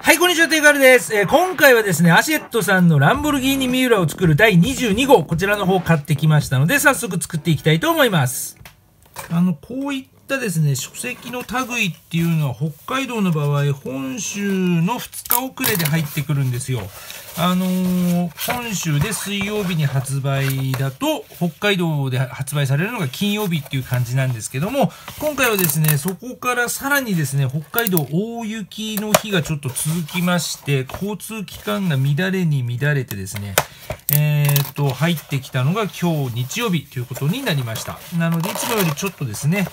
はい、こんにちは、テイカルです。今回はですね、アシエットさんのランボルギーニミューラを作る第22号、こちらの方を買ってきましたので、早速作っていきたいと思います。こういったですね、書籍の類っていうのは、北海道の場合、本州の2日遅れで入ってくるんですよ。本州で水曜日に発売だと、北海道で発売されるのが金曜日っていう感じなんですけども、今回はですね、そこからさらにですね、北海道大雪の日がちょっと続きまして、交通機関が乱れに乱れてですね、入ってきたのが今日日曜日ということになりました。なので、いつもよりちょっとですね、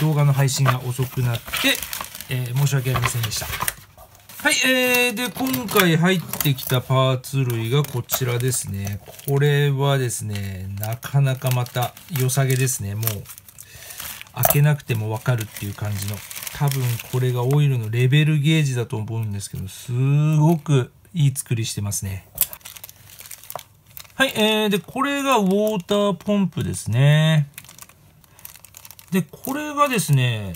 動画の配信が遅くなって、申し訳ありませんでした。はい、で、今回入ってきたパーツ類がこちらですね。これはですね、なかなかまた良さげですね。もう、開けなくてもわかるっていう感じの。多分これがオイルのレベルゲージだと思うんですけど、すごくいい作りしてますね。はい、で、これがウォーターポンプですね。で、これがですね、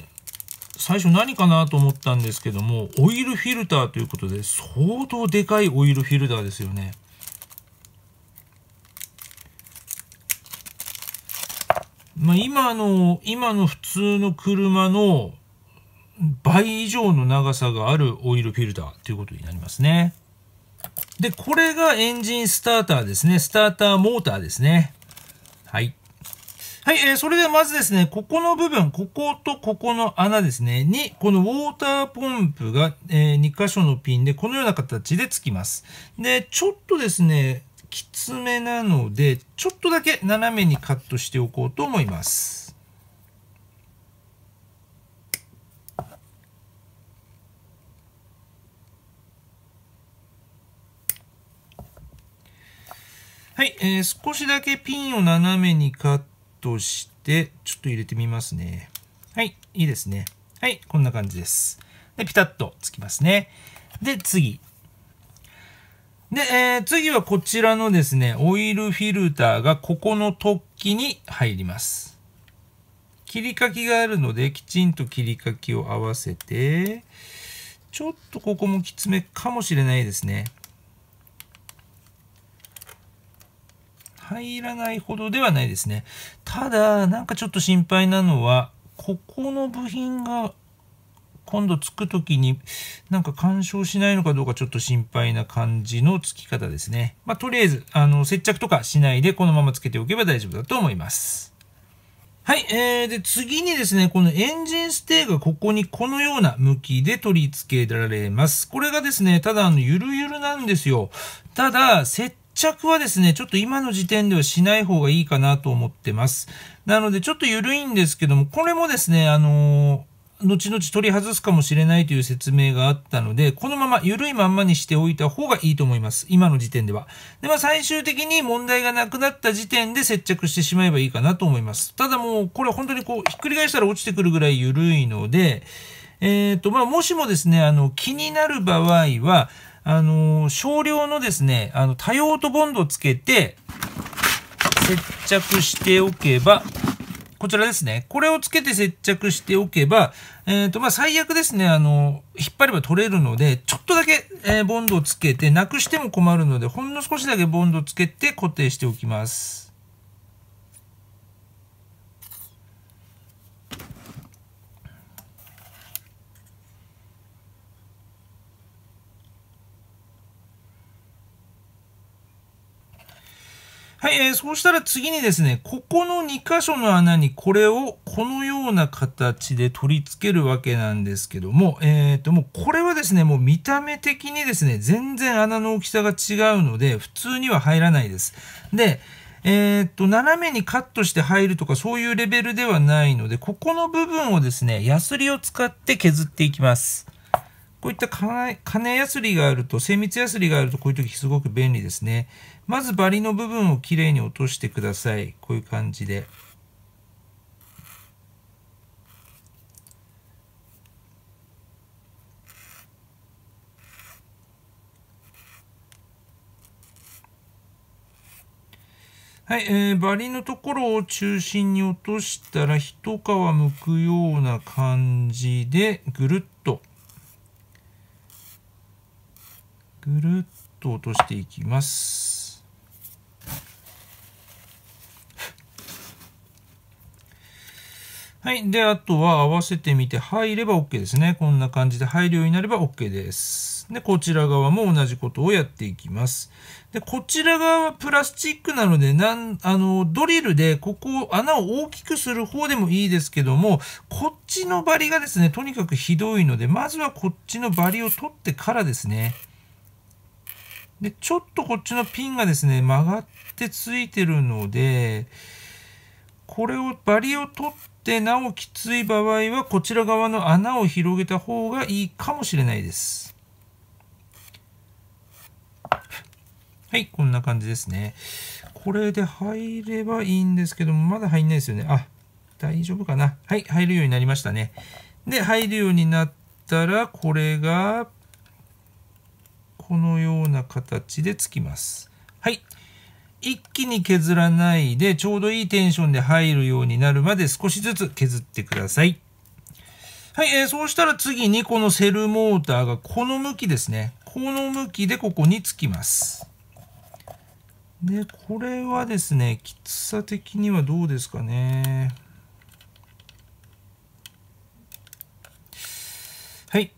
最初何かなと思ったんですけども、オイルフィルターということで、相当でかいオイルフィルターですよね。まあ、今の普通の車の倍以上の長さがあるオイルフィルターということになりますね。で、これがエンジンスターターですね。スターターモーターですね。はい。はい、それではまずですね、ここの部分、こことここの穴ですね、に、このウォーターポンプが、2箇所のピンで、このような形でつきます。で、ちょっとですね、きつめなので、ちょっとだけ斜めにカットしておこうと思います。はい、少しだけピンを斜めにカットして、ちょっと入れてみますね。はい、いいですね。はい、こんな感じです。で、ピタッとつきますね。で、次。で、次はこちらのですね、オイルフィルターがここの突起に入ります。切り欠きがあるので、きちんと切り欠きを合わせて、ちょっとここもきつめかもしれないですね。入らないほどではないですね。ただ、なんかちょっと心配なのは、ここの部品が今度つくときになんか干渉しないのかどうかちょっと心配な感じのつき方ですね。まあ、とりあえず、接着とかしないでこのままつけておけば大丈夫だと思います。はい、で、次にですね、このエンジンステーがここにこのような向きで取り付けられます。これがですね、ただゆるゆるなんですよ。ただ、接着はですね、ちょっと今の時点ではしない方がいいかなと思ってます。なので、ちょっと緩いんですけども、これもですね、後々取り外すかもしれないという説明があったので、このまま、緩いまんまにしておいた方がいいと思います。今の時点では。で、まあ、最終的に問題がなくなった時点で接着してしまえばいいかなと思います。ただもう、これ本当にこう、ひっくり返したら落ちてくるぐらい緩いので、まあ、もしもですね、気になる場合は、少量のですね、多用途ボンドをつけて、接着しておけば、こちらですね、これをつけて接着しておけば、まあ、最悪ですね、引っ張れば取れるので、ちょっとだけ、ボンドをつけて、なくしても困るので、ほんの少しだけボンドをつけて固定しておきます。はい、そうしたら次にですね、ここの2箇所の穴にこれをこのような形で取り付けるわけなんですけども、もうこれはですね、もう見た目的にですね、全然穴の大きさが違うので、普通には入らないです。で、斜めにカットして入るとかそういうレベルではないので、ここの部分をですね、ヤスリを使って削っていきます。こういった金やすりがあると、精密やすりがあると、こういう時すごく便利ですね。まずバリの部分をきれいに落としてください。こういう感じで。はい、バリのところを中心に落としたら一皮むくような感じでぐるっと落としていきます。はい、であとは合わせてみて入れば OK ですね。こんな感じで入るようになれば OK です。でこちら側も同じことをやっていきます。でこちら側はプラスチックなのでドリルでここ穴を大きくする方でもいいですけども、こっちのバリがですねとにかくひどいので、まずはこっちのバリを取ってからですね。でちょっとこっちのピンがですね曲がってついてるので、これをバリを取ってなおきつい場合はこちら側の穴を広げた方がいいかもしれないです。はい、こんな感じですね。これで入ればいいんですけども、まだ入んないですよね。あ、大丈夫かな。はい、入るようになりましたね。で、入るようになったら、これが、このような形でつきます。はい。一気に削らないで、ちょうどいいテンションで入るようになるまで少しずつ削ってください。はい、そうしたら次にこのセルモーターがこの向きですね。この向きでここにつきます。で、これはですね、きつさ的にはどうですかね。はい、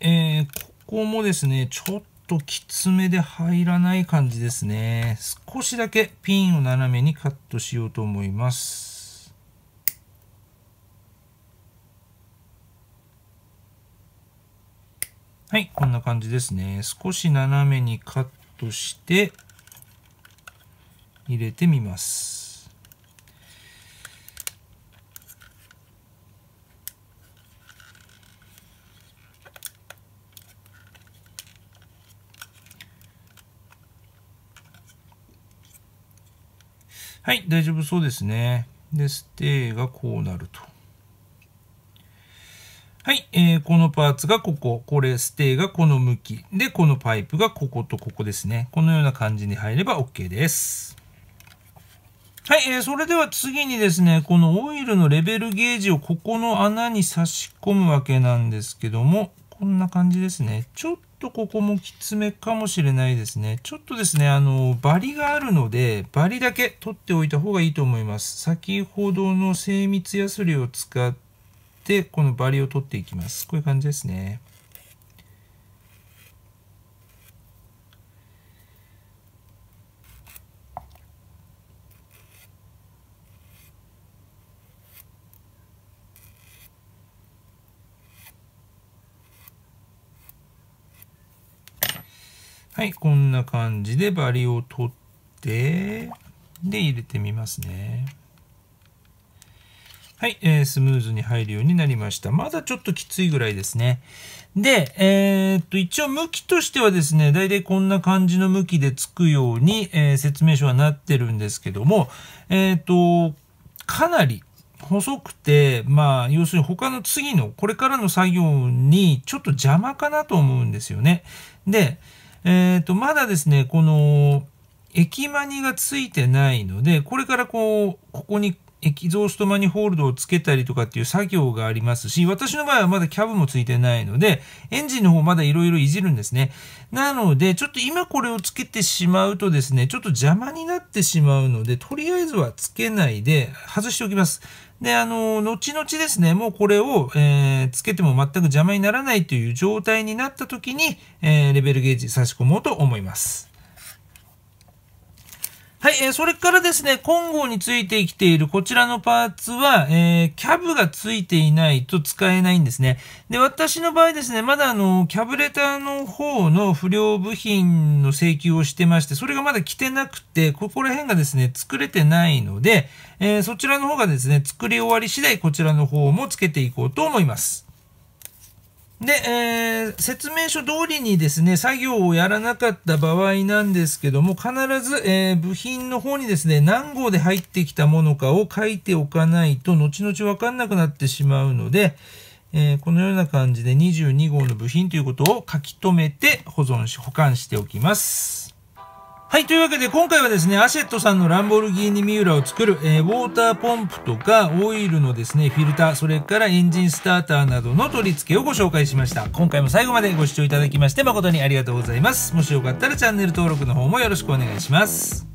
ここもですね、ちょっときつめで入らない感じですね。少しだけピンを斜めにカットしようと思います。はい、こんな感じですね。少し斜めにカットして、入れてみます。はい、大丈夫そうですね。で、ステーがこうなると。はい、このパーツがここ、これ、ステーがこの向き。で、このパイプがこことここですね。このような感じに入れば OK です。はい、それでは次にですね、このオイルのレベルゲージをここの穴に差し込むわけなんですけども、こんな感じですね。ちょっとここもきつめかもしれないですね。ちょっとですね、バリがあるので、バリだけ取っておいた方がいいと思います。先ほどの精密ヤスリを使って、このバリを取っていきます。こういう感じですね。はい、こんな感じでバリを取って、で、入れてみますね。はい、スムーズに入るようになりました。まだちょっときついぐらいですね。で、一応向きとしてはですね、だいたいこんな感じの向きでつくように、説明書はなってるんですけども、かなり、細くて、まあ、要するに他の次の、これからの作業にちょっと邪魔かなと思うんですよね。で、まだですね、この液マニがついてないので、これからここにエキゾーストマニホールドをつけたりとかっていう作業がありますし、私の場合はまだキャブもついてないので、エンジンの方まだいろいろいじるんですね。なので、ちょっと今これをつけてしまうとですね、ちょっと邪魔になってしまうので、とりあえずはつけないで外しておきます。で、後々ですね、もうこれを、つけても全く邪魔にならないという状態になった時に、レベルゲージ差し込もうと思います。はい、それからですね、今後についてきているこちらのパーツは、キャブがついていないと使えないんですね。で、私の場合ですね、まだキャブレターの方の不良部品の請求をしてまして、それがまだ来てなくて、ここら辺がですね、作れてないので、そちらの方がですね、作り終わり次第こちらの方もつけていこうと思います。で、説明書通りにですね、作業をやらなかった場合なんですけども、必ず、部品の方にですね、何号で入ってきたものかを書いておかないと、後々分かんなくなってしまうので、このような感じで22号の部品ということを書き留めて保管しておきます。はい、というわけで今回はですね、アシェットさんのランボルギーニミューラを作る、ウォーターポンプとかオイルのですね、フィルター、それからエンジンスターターなどの取り付けをご紹介しました。今回も最後までご視聴いただきまして誠にありがとうございます。もしよかったらチャンネル登録の方もよろしくお願いします。